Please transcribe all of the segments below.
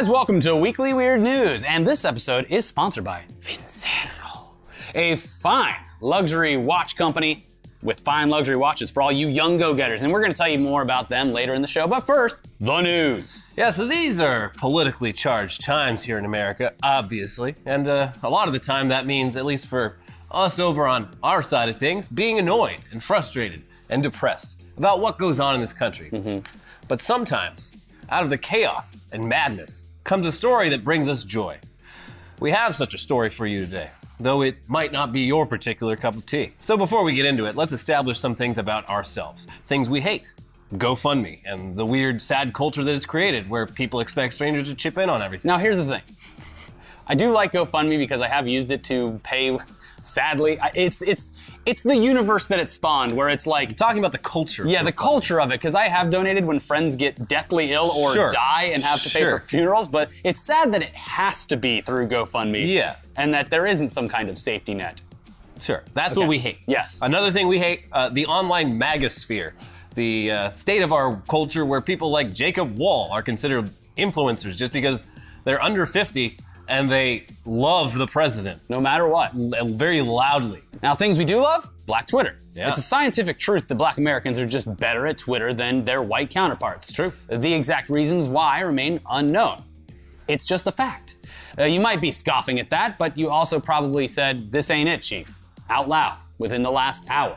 guys, welcome to Weekly Weird News, and this episode is sponsored by Vincero, a fine luxury watch company with fine luxury watches for all you young go-getters, and we're gonna tell you more about them later in the show, but first, the news. Yeah, so these are politically charged times here in America, obviously, and a lot of the time that means, at least for us over on our side of things, being annoyed and frustrated and depressed about what goes on in this country. But sometimes, out of the chaos and madness comes a story that brings us joy. We have such a story for you today, though it might not be your particular cup of tea. So before we get into it, let's establish some things about ourselves. Things we hate, GoFundMe, and the weird, sad culture that it's created where people expect strangers to chip in on everything. Now here's the thing. I do like GoFundMe because I have used it to pay, sadly. It's the universe that it spawned, where it's like... You're talking about the culture. Yeah, the culture of it, because I have donated when friends get deathly ill or die and have to pay for funerals, but it's sad that it has to be through GoFundMe. Yeah. And that there isn't some kind of safety net. Sure, that's what we hate. Yes. Another thing we hate, the online magosphere, the state of our culture where people like Jacob Wall are considered influencers just because they're under 50 and they love the president. No matter what. Very loudly. Now, things we do love, Black Twitter. Yeah. It's a scientific truth that Black Americans are just better at Twitter than their white counterparts. True. The exact reasons why remain unknown. It's just a fact. You might be scoffing at that, but you also probably said, "This ain't it, Chief," out loud within the last hour.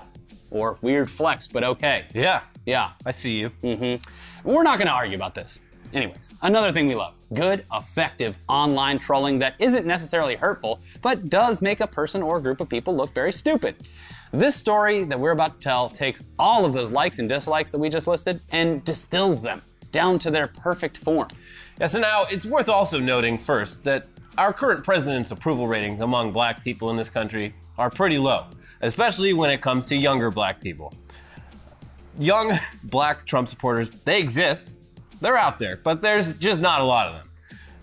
Or weird flex, but okay. Yeah. Yeah. I see you. Mm-hmm. We're not gonna argue about this. Anyways, another thing we love, good, effective online trolling that isn't necessarily hurtful, but does make a person or group of people look very stupid. This story that we're about to tell takes all of those likes and dislikes that we just listed and distills them down to their perfect form. Yeah, so now it's worth also noting first that our current president's approval ratings among Black people in this country are pretty low, especially when it comes to younger Black people. Young Black Trump supporters, they exist. They're out there, but there's just not a lot of them.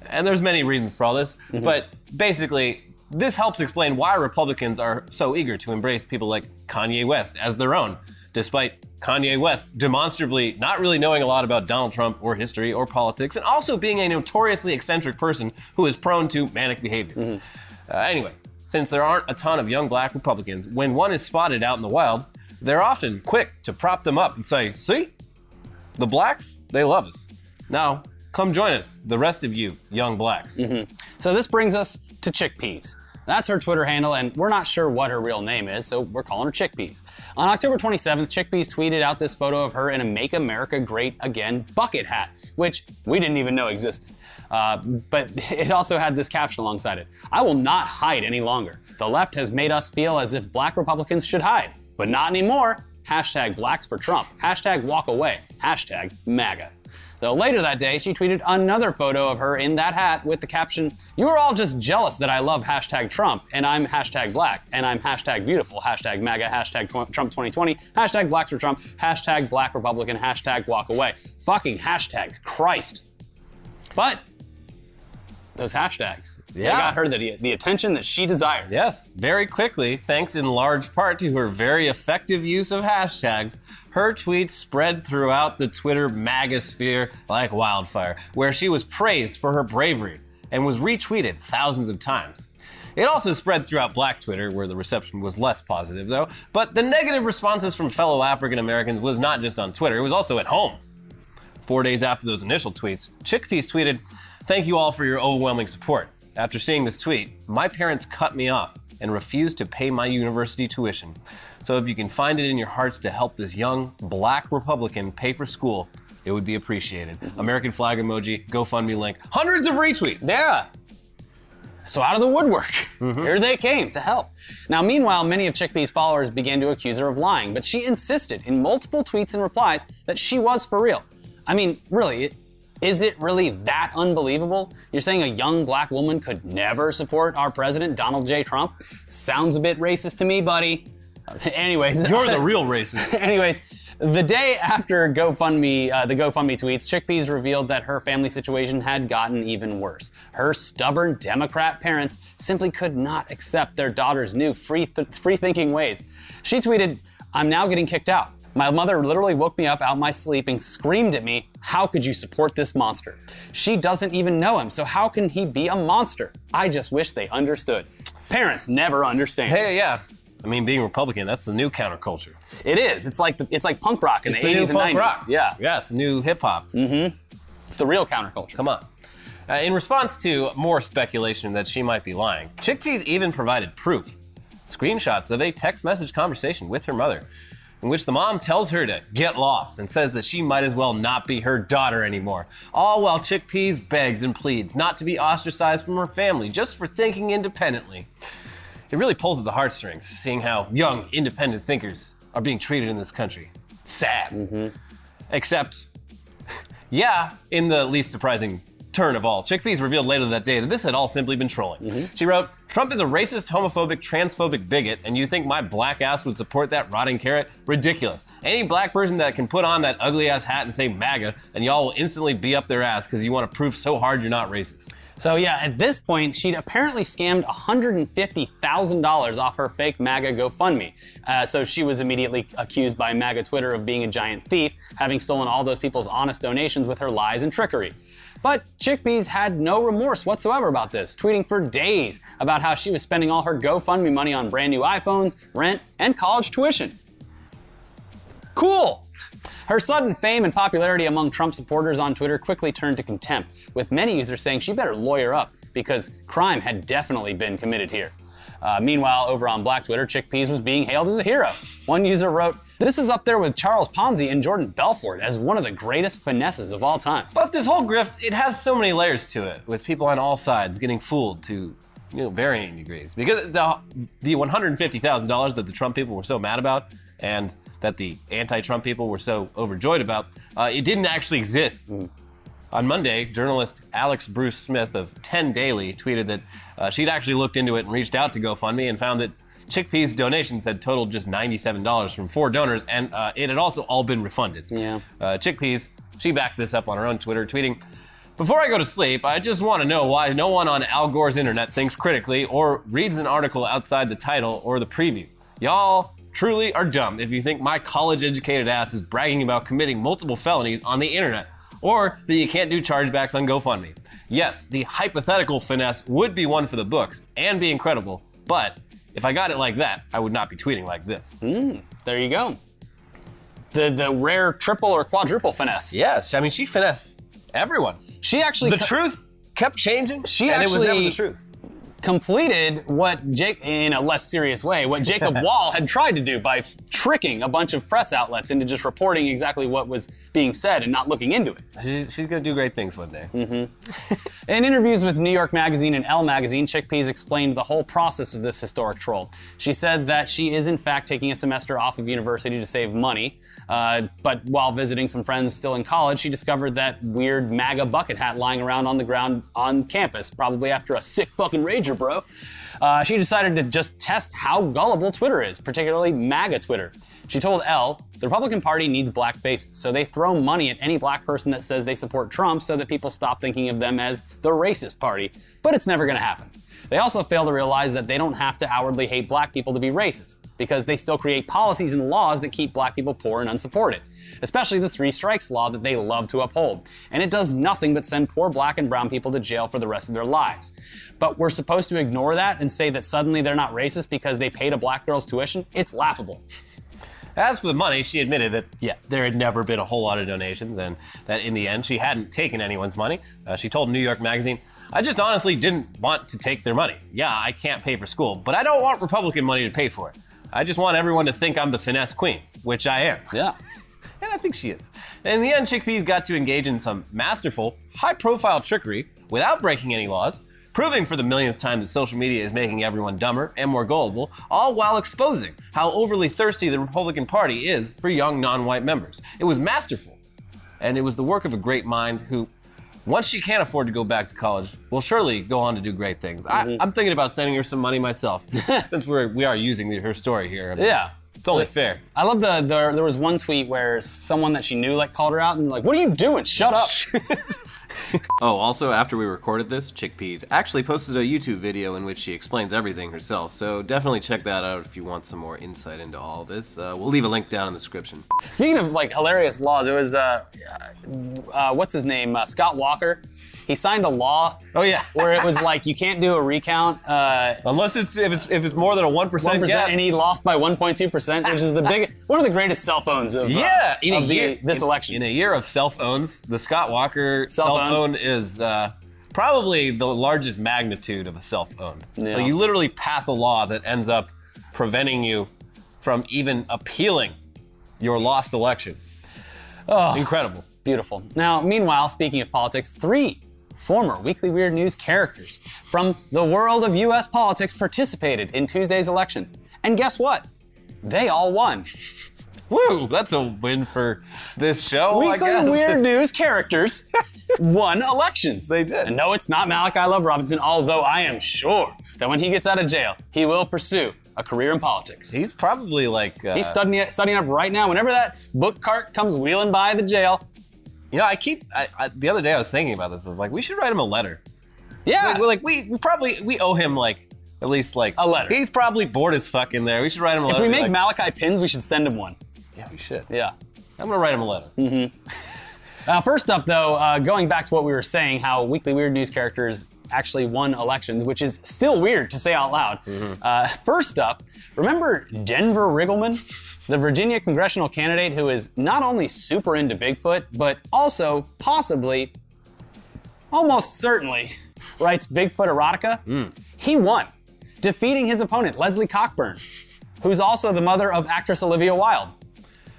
And there's many reasons for all this, but basically, this helps explain why Republicans are so eager to embrace people like Kanye West as their own, despite Kanye West demonstrably not really knowing a lot about Donald Trump or history or politics, and also being a notoriously eccentric person who is prone to manic behavior. Anyways, since there aren't a ton of young Black Republicans, when one is spotted out in the wild, they're often quick to prop them up and say, "See? The Blacks, they love us. Now, come join us, the rest of you young Blacks." So this brings us to Chickpeas. That's her Twitter handle, and we're not sure what her real name is, so we're calling her Chickpeas. On October 27th, Chickpeas tweeted out this photo of her in a Make America Great Again bucket hat, which we didn't even know existed. But it also had this caption alongside it. "I will not hide any longer. The left has made us feel as if Black Republicans should hide, but not anymore. Hashtag Blacks for Trump. Hashtag walk away. Hashtag MAGA." So later that day, she tweeted another photo of her in that hat with the caption, "You are all just jealous that I love hashtag Trump, and I'm hashtag Black, and I'm hashtag beautiful, hashtag MAGA, hashtag Trump 2020, hashtag Blacks for Trump, hashtag Black Republican, hashtag walk away." Fucking hashtags, Christ. But those hashtags, they got her the attention that she desired. Yes, very quickly, thanks in large part to her very effective use of hashtags, her tweets spread throughout the Twitter magosphere like wildfire, where she was praised for her bravery and was retweeted thousands of times. It also spread throughout Black Twitter, where the reception was less positive though, but the negative responses from fellow African Americans was not just on Twitter, it was also at home. 4 days after those initial tweets, Chickpeas tweeted, "Thank you all for your overwhelming support. After seeing this tweet, my parents cut me off and refused to pay my university tuition. So if you can find it in your hearts to help this young Black Republican pay for school, it would be appreciated." American flag emoji, GoFundMe link, hundreds of retweets. Yeah. So out of the woodwork, here they came to help. Now, meanwhile, many of Chickpeas' followers began to accuse her of lying, but she insisted in multiple tweets and replies that she was for real. I mean, really, is it really that unbelievable? You're saying a young Black woman could never support our president, Donald J. Trump? Sounds a bit racist to me, buddy. Anyways. You're the real racist. Anyways, the day after GoFundMe, the GoFundMe tweets, Chickpeas revealed that her family situation had gotten even worse. Her stubborn Democrat parents simply could not accept their daughter's new free-thinking ways. She tweeted, "I'm now getting kicked out. My mother literally woke me up out my sleep and screamed at me, "How could you support this monster? She doesn't even know him, so how can he be a monster? I just wish they understood." Parents never understand. Hey, yeah. I mean, being Republican, that's the new counterculture. It is. It's like punk rock in the 80s and 90s. Rock. Yeah. Yeah, it's the new hip hop. Mm-hmm. It's the real counterculture. Come on. In response to more speculation that she might be lying, Chickpeas even provided proof. Screenshots of a text message conversation with her mother, in which the mom tells her to get lost and says that she might as well not be her daughter anymore. All while Chickpeas begs and pleads not to be ostracized from her family just for thinking independently. It really pulls at the heartstrings, seeing how young, independent thinkers are being treated in this country. Sad. Mm-hmm. Except, yeah, in the least surprising turn of all, Chickpeas revealed later that day that this had all simply been trolling. Mm-hmm. She wrote, "Trump is a racist, homophobic, transphobic bigot, and you think my black ass would support that rotting carrot? Ridiculous. Any black person that can put on that ugly ass hat and say MAGA, and y'all will instantly be up their ass because you want to prove so hard you're not racist." So yeah, at this point, she'd apparently scammed $150,000 off her fake MAGA GoFundMe. So she was immediately accused by MAGA Twitter of being a giant thief, having stolen all those people's honest donations with her lies and trickery. But Chickpeas had no remorse whatsoever about this, tweeting for days about how she was spending all her GoFundMe money on brand new iPhones, rent, and college tuition. Cool. Her sudden fame and popularity among Trump supporters on Twitter quickly turned to contempt, with many users saying she better lawyer up because crime had definitely been committed here. Meanwhile, over on Black Twitter, Chickpeas was being hailed as a hero. One user wrote, "This is up there with Charles Ponzi and Jordan Belfort as one of the greatest finesses of all time." But this whole grift, it has so many layers to it, with people on all sides getting fooled to varying degrees. Because the $150,000 that the Trump people were so mad about and that the anti-Trump people were so overjoyed about, it didn't actually exist. Mm. On Monday, journalist Alex Bruce Smith of 10 Daily tweeted that she'd actually looked into it and reached out to GoFundMe and found that Chickpeas' donations had totaled just $97 from 4 donors, and it had also all been refunded. Yeah. Chickpeas, she backed this up on her own Twitter, tweeting, "Before I go to sleep, I just want to know why no one on Al Gore's internet thinks critically or reads an article outside the title or the preview. Y'all truly are dumb if you think my college-educated ass is bragging about committing multiple felonies on the internet, or that you can't do chargebacks on GoFundMe. Yes, the hypothetical finesse would be one for the books and be incredible, but if I got it like that, I would not be tweeting like this." Mm, there you go. The rare triple or quadruple finesse. Yes, I mean, she finessed everyone. She actually... The truth kept changing, she and actually it was never the truth. Completed what Jake, in a less serious way, what Jacob Wall had tried to do by tricking a bunch of press outlets into just reporting exactly what was being said and not looking into it. She's gonna do great things one day. Mm-hmm. In interviews with New York Magazine and Elle Magazine, Chickpeas explained the whole process of this historic troll. She said that she is in fact taking a semester off of university to save money, but while visiting some friends still in college, she discovered that weird MAGA bucket hat lying around on the ground on campus, probably after a sick fucking rager, bro. She decided to just test how gullible Twitter is, particularly MAGA Twitter. She told Elle, "The Republican Party needs black faces, so they throw money at any black person that says they support Trump so that people stop thinking of them as the racist party, but it's never gonna happen. They also fail to realize that they don't have to outwardly hate black people to be racist, because they still create policies and laws that keep black people poor and unsupported, especially the 3 strikes law that they love to uphold. And it does nothing but send poor black and brown people to jail for the rest of their lives. But we're supposed to ignore that and say that suddenly they're not racist because they paid a black girl's tuition? It's laughable." As for the money, she admitted that, yeah, there had never been a whole lot of donations and that in the end, she hadn't taken anyone's money. She told New York Magazine, "I just honestly didn't want to take their money. Yeah, I can't pay for school, but I don't want Republican money to pay for it. I just want everyone to think I'm the finesse queen, which I am." Yeah. And I think she is. In the end, Chickpeas got to engage in some masterful, high-profile trickery without breaking any laws, proving for the millionth time that social media is making everyone dumber and more gullible, all while exposing how overly thirsty the Republican Party is for young non-white members. It was masterful, and it was the work of a great mind who, once she can't afford to go back to college, will surely go on to do great things. Mm-hmm. I'm thinking about sending her some money myself, since we are using her story here. I mean, yeah. It's only fair. I love there was one tweet where someone that she knew like called her out and like, "What are you doing? Shut up." Oh, also, after we recorded this, Chickpeas actually posted a YouTube video in which she explains everything herself, so definitely check that out if you want some more insight into all this. We'll leave a link down in the description. Speaking of, like, hilarious laws, it was, what's his name? Scott Walker. He signed a law. Oh yeah, where it was like you can't do a recount unless if it's more than a 1% gap. And he lost by 1.2%, which is the one of the greatest cell phones of this election. In a year of cell phones, the Scott Walker cell phone is probably the largest magnitude of a cell phone. Yeah. So you literally pass a law that ends up preventing you from even appealing your lost election. Oh, incredible, beautiful. Now, meanwhile, speaking of politics, three former Weekly Weird News characters from the world of US politics participated in Tuesday's elections. And guess what? They all won. Woo, that's a win for this show, I guess. Weekly Weird News characters won elections. They did. And no, it's not Malachi Love Robinson, although I am sure that when he gets out of jail, he will pursue a career in politics. He's probably like... he's studying up right now. Whenever that book cart comes wheeling by the jail, you know, the other day I was thinking about this. I was like, we should write him a letter. Yeah. We owe him like, at least like. A letter. He's probably bored as fuck in there. We should write him a letter. If we make Malachi pins, we should send him one. Yeah, we should. Yeah. I'm gonna write him a letter. Mm-hmm. First up though, going back to what we were saying, how Weekly Weird News characters actually won elections, which is still weird to say out loud. Mm-hmm. First up, remember Denver Riggleman? The Virginia congressional candidate who is not only super into Bigfoot, but also possibly, almost certainly, writes Bigfoot erotica. Mm. He won, defeating his opponent, Leslie Cockburn, who's also the mother of actress Olivia Wilde.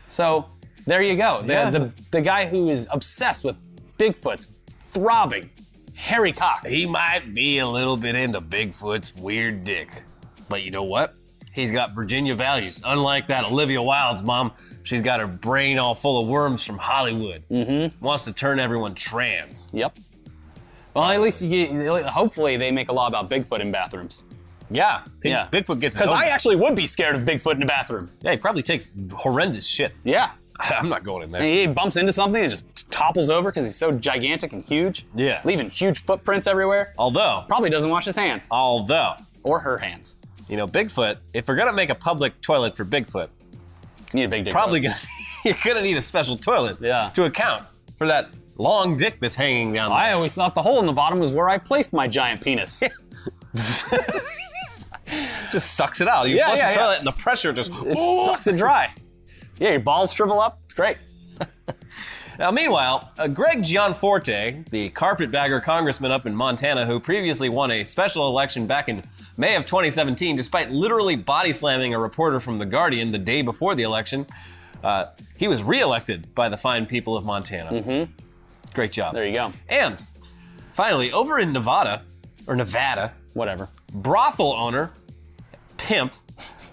So there you go. Yeah. The guy who is obsessed with Bigfoot's throbbing, hairy cock. He might be a little bit into Bigfoot's weird dick, but you know what? He's got Virginia values. Unlike that Olivia Wilde's mom, she's got her brain all full of worms from Hollywood. Mm-hmm. Wants to turn everyone trans. Yep. Well, at least hopefully they make a law about Bigfoot in bathrooms. Yeah. Yeah. Bigfoot gets his own. Because I actually would be scared of Bigfoot in a bathroom. Yeah, he probably takes horrendous shits. Yeah. I'm not going in there. And he bumps into something and just topples over because he's so gigantic and huge. Yeah. Leaving huge footprints everywhere. Although. Probably doesn't wash his hands. Although. Or her hands. You know, Bigfoot, if we're gonna make a public toilet for Bigfoot, you need a big dick. Probably gonna, you're gonna need a special toilet to account for that long dick that's hanging down there. I always thought the hole in the bottom was where I placed my giant penis. Just sucks it out. You flush the toilet and the pressure just sucks it dry. Yeah, your balls shrivel up, it's great. Now, meanwhile, Greg Gianforte, the carpetbagger congressman up in Montana who previously won a special election back in May of 2017, despite literally body slamming a reporter from The Guardian the day before the election, he was reelected by the fine people of Montana. Mm-hmm. Great job. There you go. And finally, over in Nevada, whatever, brothel owner, pimp,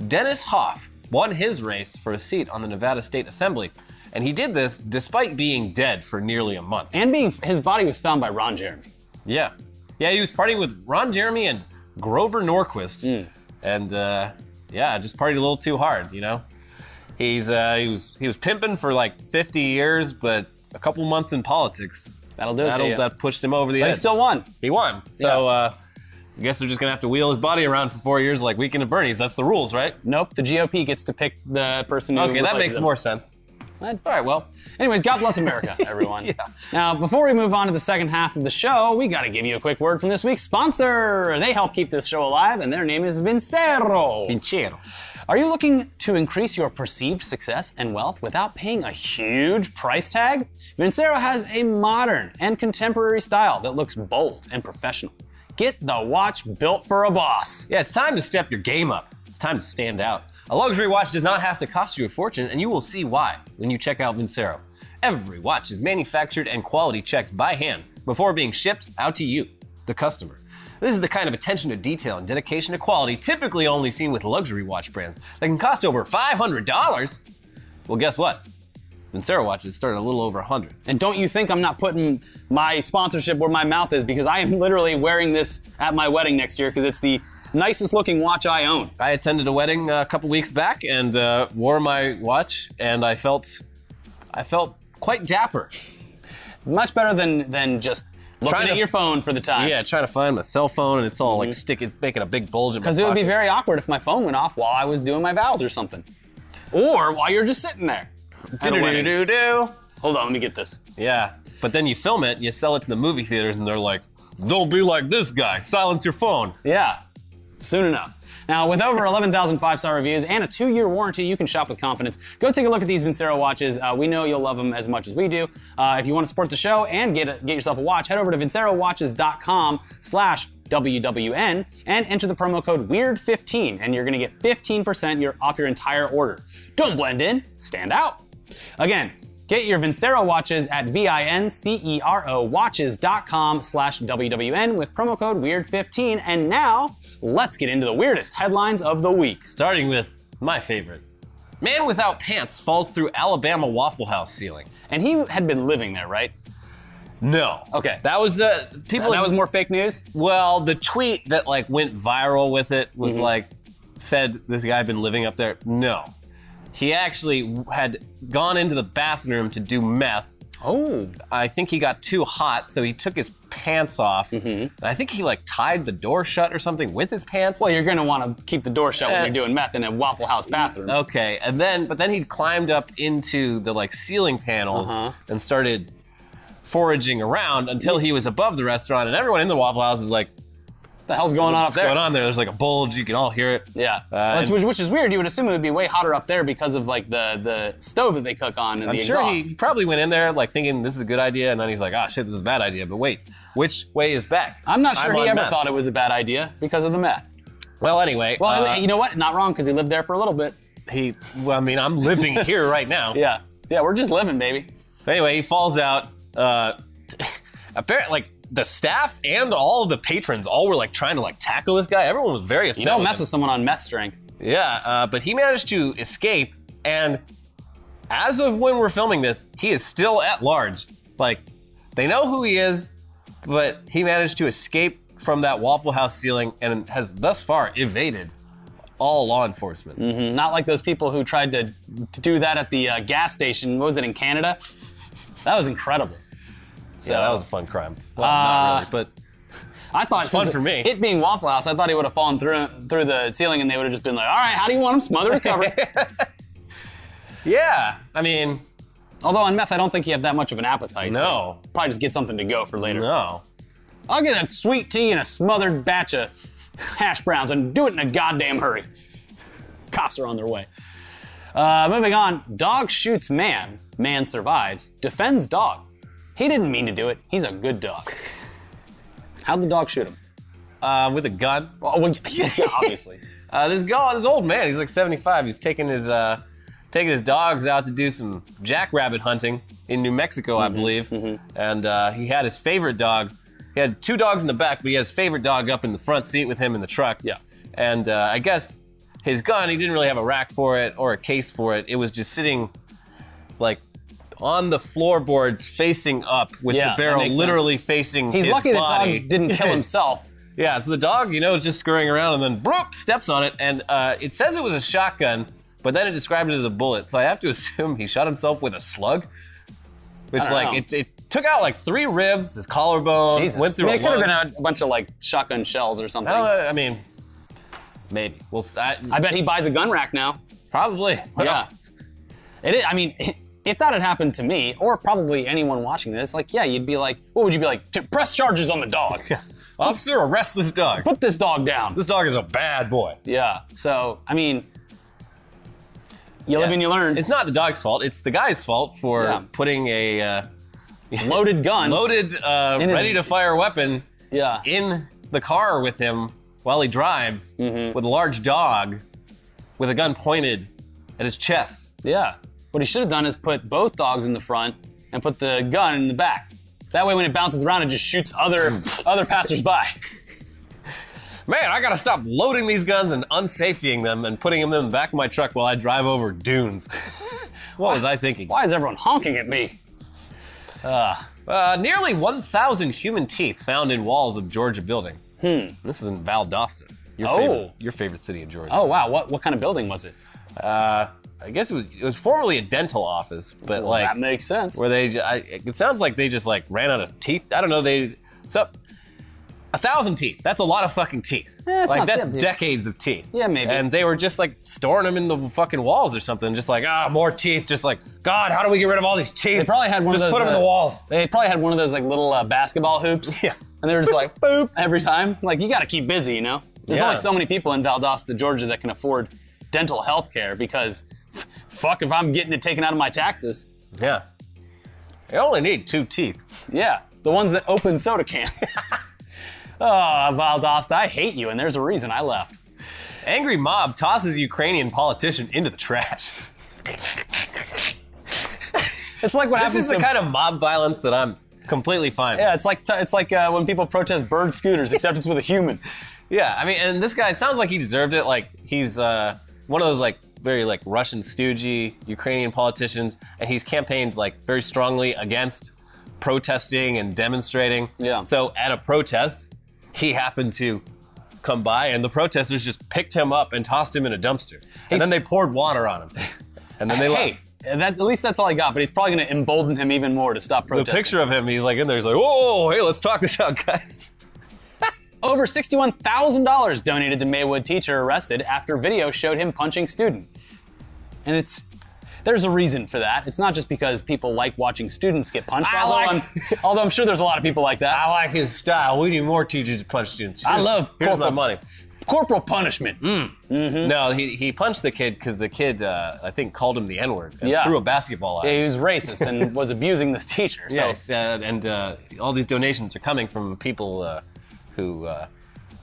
Dennis Hoff won his race for a seat on the Nevada State Assembly. And he did this despite being dead for nearly a month. And his body was found by Ron Jeremy. Yeah. Yeah, he was partying with Ron Jeremy and Grover Norquist. Mm. And just partied a little too hard, you know? He was pimping for like 50 years, but a couple months in politics. That'll do it to you. That pushed him over the edge. But he still won. He won. So I guess they're just gonna have to wheel his body around for 4 years like Weekend at Bernie's. That's the rules, right? Nope, the GOP gets to pick the person who replaces him. Okay, that makes more sense. All right, well, anyways, God bless America, everyone. Yeah. Now, before we move on to the second half of the show, we gotta give you a quick word from this week's sponsor. They help keep this show alive, and their name is Vincero. Vincero. Are you looking to increase your perceived success and wealth without paying a huge price tag? Vincero has a modern and contemporary style that looks bold and professional. Get the watch built for a boss. Yeah, it's time to step your game up. It's time to stand out. A luxury watch does not have to cost you a fortune, and you will see why when you check out Vincero. Every watch is manufactured and quality checked by hand before being shipped out to you, the customer. This is the kind of attention to detail and dedication to quality typically only seen with luxury watch brands that can cost over $500. Well, guess what? Vincero watches start at a little over $100. And don't you think I'm not putting my sponsorship where my mouth is, because I am literally wearing this at my wedding next year because it's the nicest looking watch I own. I attended a wedding a couple weeks back and wore my watch, and I felt quite dapper. Much better than just Trying to get your phone for the time. Yeah, trying to find my cell phone, and it's all like sticking, it's making a big bulge in my pocket. Because it would be very awkward if my phone went off while I was doing my vows or something. Or while you're just sitting there. Hold on, let me get this. Yeah, but then you film it, you sell it to the movie theaters, and they're like, don't be like this guy, silence your phone. Yeah, soon enough. Now, with over 11,000 five-star reviews and a 2-year warranty, you can shop with confidence. Go take a look at these Vincero watches. We know you'll love them as much as we do. If you want to support the show and get yourself a watch, head over to vincerowatches.com/WWN and enter the promo code WEIRD15, and you're going to get 15% off your entire order. Don't blend in, stand out. Again, get your Vincero watches at vincerowatches.com/WWN with promo code WEIRD15. And now, let's get into the weirdest headlines of the week. Starting with my favorite. Man without pants falls through Alabama Waffle House ceiling. And he had been living there, right? No. Okay. That was that was more fake news? Well, the tweet that like went viral with it was like, said this guy had been living up there. No. He actually had gone into the bathroom to do meth. Oh. I think he got too hot, so he took his pants off. And I think he like tied the door shut or something with his pants. Well, you're gonna want to keep the door shut when you're doing meth in a Waffle House bathroom. Okay, and then, but then he climbed up into the like ceiling panels and started foraging around until he was above the restaurant, and everyone in the Waffle House is like, the hell's going on up there? What's going on there? There's like a bulge. You can all hear it. Yeah. Which is weird. You would assume it would be way hotter up there because of like the stove that they cook on and the exhaust. I'm sure he probably went in there like thinking this is a good idea, and then he's like, ah, shit, this is a bad idea. But wait, which way is back? I'm not sure he ever thought it was a bad idea because of the meth. Well, anyway. Well, you know what? Not wrong, because he lived there for a little bit. Well, I mean, I'm living here right now. Yeah. Yeah, we're just living, baby. So anyway, he falls out. Apparently, like, the staff and all of the patrons all were like trying to like tackle this guy. Everyone was very upset. You don't mess with someone on meth strength. Yeah, but he managed to escape, and as of when we're filming this, he is still at large. Like, they know who he is, but he managed to escape from that Waffle House ceiling and has thus far evaded all law enforcement. Not like those people who tried to do that at the gas station. What was it, in Canada? That was incredible. So yeah, that was a fun crime. Well, not really, but I thought it was fun for me. It being Waffle House, I thought he would have fallen through the ceiling, and they would have just been like, "All right, how do you want him? Smother or cover?" Yeah, I mean, although on meth, I don't think you have that much of an appetite. No, so probably just get something to go for later. No, I'll get a sweet tea and a smothered batch of hash browns, and do it in a goddamn hurry. Cops are on their way. Moving on, dog shoots man, man survives, defends dog. He didn't mean to do it. He's a good dog. How'd the dog shoot him? With a gun. Well, yeah, obviously. This old man, he's like 75. He's taking his dogs out to do some jackrabbit hunting in New Mexico, I believe. And he had his favorite dog. He had two dogs in the back, but he had his favorite dog up in the front seat with him in the truck. Yeah. And I guess his gun, he didn't really have a rack for it or a case for it. It was just sitting like on the floorboards facing up with the barrel literally facing his body. He's lucky the dog didn't kill himself. Yeah, so the dog, you know, is just scurrying around and then broop, steps on it, and it says it was a shotgun, but then it described it as a bullet, so I have to assume he shot himself with a slug, which like, it took out like 3 ribs, his collarbone, went through a lung. It could have been a bunch of like shotgun shells or something. I mean, maybe. Well, I bet he buys a gun rack now. Probably. Yeah. It is, I mean, if that had happened to me, or probably anyone watching this, like, yeah, you'd be like, what would you be like? Press charges on the dog. Officer, arrest this dog. Put this dog down. This dog is a bad boy. Yeah, so, I mean, you live and you learn. It's not the dog's fault, it's the guy's fault for putting a loaded gun, ready-to-fire weapon in the car with him while he drives with a large dog with a gun pointed at his chest. Yeah. What he should have done is put both dogs in the front and put the gun in the back. That way when it bounces around, it just shoots other passersby. Man, I gotta stop loading these guns and unsafetying them and putting them in the back of my truck while I drive over dunes. What was I thinking? Why is everyone honking at me? Nearly 1,000 human teeth found in walls of Georgia building. This was in Valdosta, your favorite city in Georgia. Oh, wow. What kind of building was it? I guess it was formerly a dental office, but well, like that makes sense. Where it sounds like they just like ran out of teeth. I don't know. They So, 1,000 teeth. That's a lot of fucking teeth. Like, that's decades of teeth. Yeah, maybe. And they were just, like, storing them in the fucking walls or something. Just like, ah, more teeth. Just like, God, how do we get rid of all these teeth? They probably had one of those. Just put them in the walls. They probably had one of those, like, little basketball hoops. Yeah. And they were just like, boop, every time. Like, you got to keep busy, you know? There's only so many people in Valdosta, Georgia that can afford dental health care because, fuck, if I'm getting it taken out of my taxes. Yeah. They only need 2 teeth. Yeah. The ones that open soda cans. Oh, Valdosta, I hate you, and there's a reason I left. Angry mob tosses Ukrainian politician into the trash. It's like what happens. This is the kind of mob violence that I'm completely fine with. Yeah, it's like when people protest bird scooters, except it's with a human. Yeah, I mean, and this guy, it sounds like he deserved it. Like, he's one of those, like, very, like, Russian stoogey Ukrainian politicians, and he's campaigned, like, very strongly against protesting and demonstrating. Yeah. So at a protest, he happened to come by, and the protesters just picked him up and tossed him in a dumpster. And then they poured water on him. And then they left. At least that's all I got, but he's probably going to embolden him even more to stop protesting. The picture of him, he's like in there, he's like, whoa, hey, let's talk this out, guys. Over $61,000 donated to Maywood teacher arrested after video showed him punching student. And it's... There's a reason for that. It's not just because people like watching students get punched. Although I'm sure there's a lot of people like that. I like his style. We need more teachers to punch students. I love corporal money. Corporal punishment. No, he punched the kid because the kid, I think, called him the N-word and threw a basketball at him. Yeah, he was racist and was abusing this teacher. So. Yes, and all these donations are coming from people who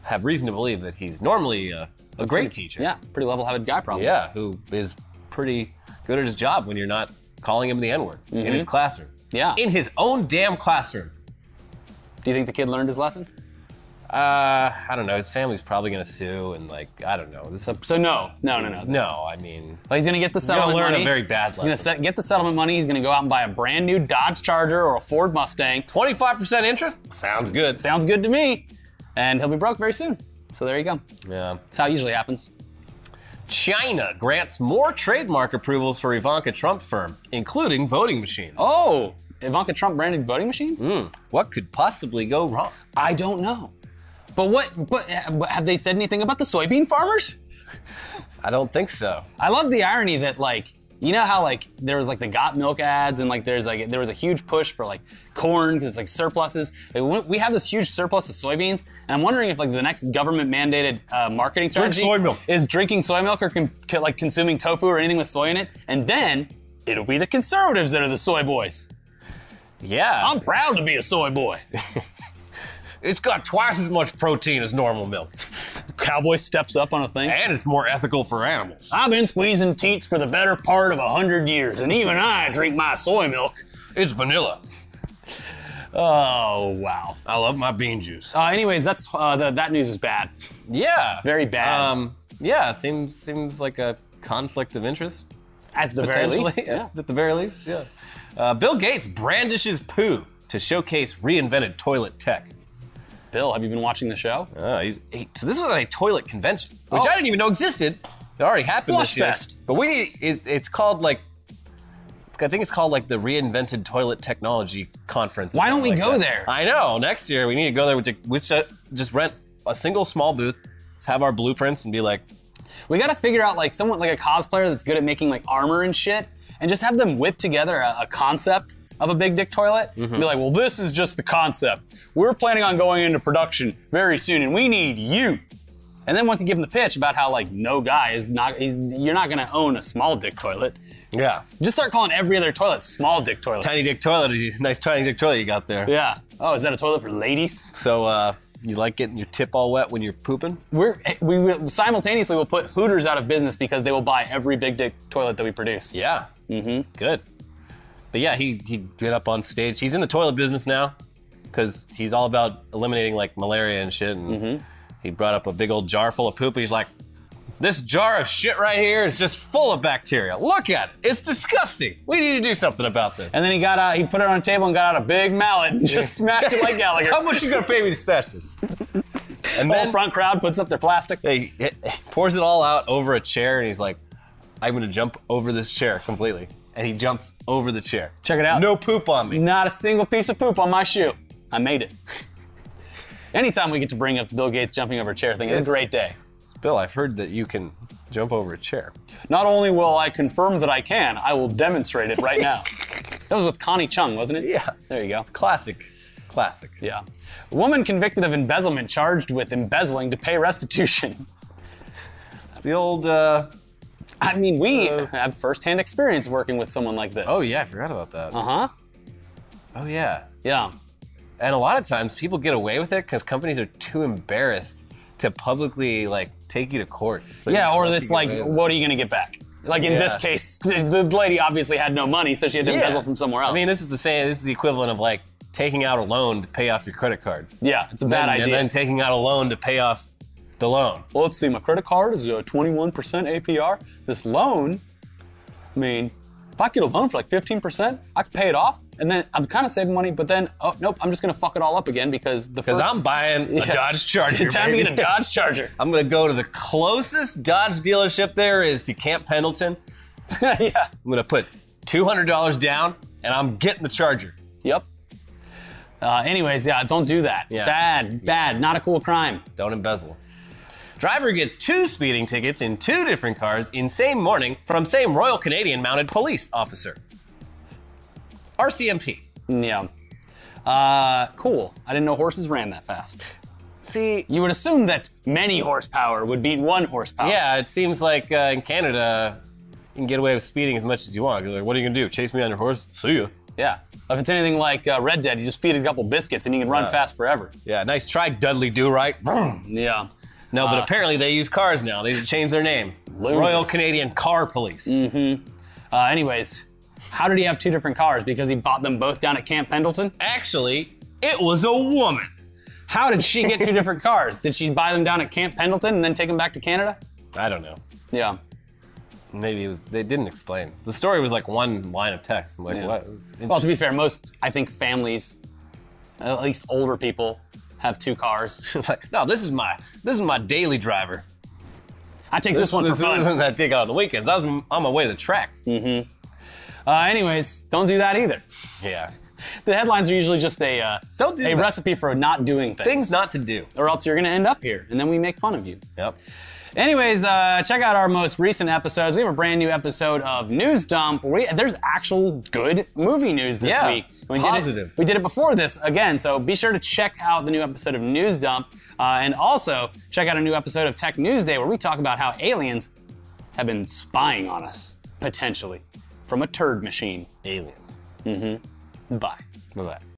have reason to believe that he's normally a great teacher. Yeah, pretty level-headed guy, probably. Yeah, who is pretty good at his job when you're not calling him the N-word in his classroom. Yeah. In his own damn classroom. Do you think the kid learned his lesson? I don't know. His family's probably going to sue and, like, I don't know. So no, I mean. Well, he's going to get the settlement money. He's going to learn a very bad lesson. He's going to get the settlement money. He's going to go out and buy a brand new Dodge Charger or a Ford Mustang. 25% interest? Sounds good. Sounds good to me. And he'll be broke very soon. So there you go. Yeah. That's how it usually happens. China grants more trademark approvals for Ivanka Trump firm, including voting machines. Oh, Ivanka Trump branded voting machines? What could possibly go wrong? I don't know. But have they said anything about the soybean farmers? I don't think so. I love the irony that, like, you know how, like, there was, like, the Got Milk ads and, like, there was a huge push for, like, corn because it's, like, surpluses. Like, we have this huge surplus of soybeans, and I'm wondering if, like, the next government-mandated marketing strategy is drinking soy milk or, like, consuming tofu or anything with soy in it, and then it'll be the conservatives that are the soy boys. Yeah. I'm proud to be a soy boy. It's got twice as much protein as normal milk. Cowboy steps up on a thing. And it's more ethical for animals. I've been squeezing teats for the better part of 100 years, and even I drink my soy milk. It's vanilla. Oh, wow. I love my bean juice. Anyways, that's that news is bad. Yeah. Very bad. Yeah, seems like a conflict of interest. At the very least. Yeah. At the very least, yeah. Bill Gates brandishes poo to showcase reinvented toilet tech. Bill, have you been watching the show? So this was at a toilet convention, which I didn't even know existed. It already happened this year. Flush Fest. But it's called, like, I think it's called, like, the Reinvented Toilet Technology Conference. Why don't we go there? I know. Next year we need to go there. We just rent a single small booth, have our blueprints, and be like, we got to figure out, like, someone like a cosplayer that's good at making, like, armor and shit, and just have them whip together a concept of a big dick toilet, and be like, well, this is just the concept. We're planning on going into production very soon, and we need you. And then once you give him the pitch about how, like, no guy is not, you're not gonna own a small dick toilet. Yeah. Just start calling every other toilet small dick toilets. Tiny dick toilet, nice tiny dick toilet you got there. Yeah. Oh, is that a toilet for ladies? So, you like getting your tip all wet when you're pooping? We will, simultaneously will put Hooters out of business because they will buy every big dick toilet that we produce. Yeah. Good. But yeah, he got up on stage. He's in the toilet business now because he's all about eliminating, like, malaria and shit. And he brought up a big old jar full of poop. And he's like, this jar of shit right here is just full of bacteria. Look at it. It's disgusting. We need to do something about this. And then he put it on a table and got out a big mallet and just smashed it like Gallagher. How much you gonna pay me to smash this? And the whole front crowd puts up their plastic. He pours it all out over a chair, and he's like, I'm gonna jump over this chair completely. And he jumps over the chair. Check it out. No poop on me. Not a single piece of poop on my shoe. I made it. Anytime we get to bring up the Bill Gates jumping over a chair thing, it's a great day. Bill, I've heard that you can jump over a chair. Not only will I confirm that I can, I will demonstrate it right now. That was with Connie Chung, wasn't it? Yeah. There you go. Classic. Classic. Yeah. A woman convicted of embezzlement charged with embezzling to pay restitution. The old, I mean, we have firsthand experience working with someone like this. Oh, yeah, I forgot about that. Uh-huh. Oh, yeah. Yeah. And a lot of times people get away with it because companies are too embarrassed to publicly, like, take you to court. So yeah, or it's like, what are you gonna get back? Like in this case, the lady obviously had no money, so she had to embezzle from somewhere else. I mean, this is the same, this is the equivalent of like taking out a loan to pay off your credit card. Yeah, it's a bad idea. And then taking out a loan to pay off the loan. Well, let's see, my credit card is a 21% APR. This loan, I mean, if I get a loan for like 15%, I could pay it off. And then I'm kind of saving money, but then, oh, nope, I'm just going to fuck it all up again because the first... Because I'm buying a Dodge Charger, time to get a Dodge Charger. I'm going to go to the closest Dodge dealership there is to Camp Pendleton. Yeah. I'm going to put $200 down, and I'm getting the Charger. Yep. Anyways, yeah, don't do that. Yeah. Bad, not a cool crime. Don't embezzle. Driver gets 2 speeding tickets in 2 different cars in same morning from same Royal Canadian Mounted Police officer. RCMP. Yeah. Cool. I didn't know horses ran that fast. See, you would assume that many horsepower would beat 1 horsepower. Yeah, it seems like in Canada, you can get away with speeding as much as you want. You're like, what are you gonna do? Chase me on your horse? See ya. Yeah. If it's anything like Red Dead, you just feed it a couple biscuits and you can run fast forever. Yeah, nice try, Dudley Do-Right. Yeah. No, but apparently they use cars now. They changed their name. Losers. Royal Canadian Car Police. Mm-hmm. Anyways. How did he have 2 different cars? Because he bought them both down at Camp Pendleton? Actually, it was a woman. How did she get 2 different cars? Did she buy them down at Camp Pendleton and then take them back to Canada? I don't know. Yeah. Maybe it was, they didn't explain. The story was like 1 line of text. I'm like, what? Well, to be fair, most, I think, families, at least older people, have 2 cars. It's like, no, this is my daily driver. I take this one for fun. This isn't that I take out on the weekends. I was on my way to the track. Mm-hmm. Anyways, don't do that either. Yeah. The headlines are usually just a recipe for not doing things. Things not to do. Or else you're going to end up here, and then we make fun of you. Yep. Anyways, check out our most recent episodes. We have a brand new episode of News Dump. There's actual good movie news this week. We did it before this again, so be sure to check out the new episode of News Dump. And also, check out a new episode of Tech News Day, where we talk about how aliens have been spying on us, potentially. From a turd machine. Aliens. Mm-hmm. Bye. Bye-bye.